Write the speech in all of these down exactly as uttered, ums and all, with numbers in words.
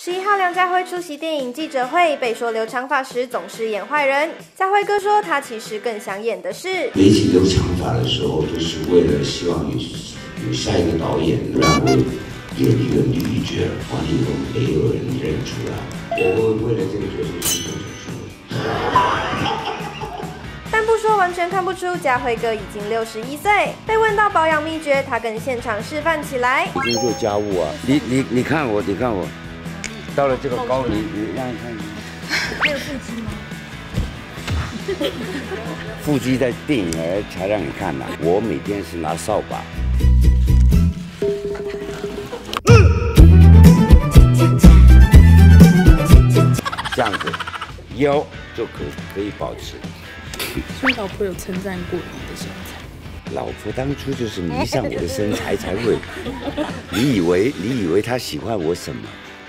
十一号，梁家辉出席电影记者会，被说留长发时总是演坏人。家辉哥说，他其实更想演的是，每次留长发的时候，就是为了希望有有下一个导演然后演一个女角，完全都没有人认出来。我为了这个角色牺牲很多。但不说完全看不出，家辉哥已经六十一岁。被问到保养秘诀，他更现场示范起来。今天做家务啊，你你你看我，你看我。到了这个高龄，你让你看，还有腹肌吗？腹肌在电影才让你看呢、啊。我每天是拿扫把。这样子，腰就可以可以保持。所以老婆有称赞过你的身材？老婆当初就是迷上我的身材才会。你以为你以为她喜欢我什么？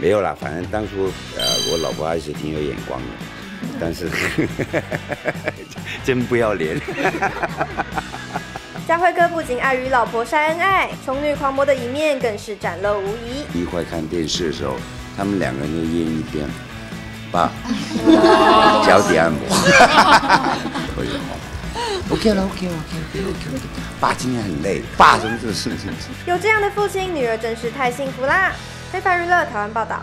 没有啦，反正当初呃，我老婆还是挺有眼光的，但是呵呵真不要脸。家辉哥不仅爱与老婆晒恩爱，宠女狂魔的一面更是展露无遗。一块看电视的时候，他们两个人就一人一边，爸，脚底按摩。我就好。OK 了 ，OK 了 ，OK 了 ，OK 了。爸今天很累，爸怎么这个事情？有这样的父亲，女儿真是太幸福啦。非凡娱乐台湾报道。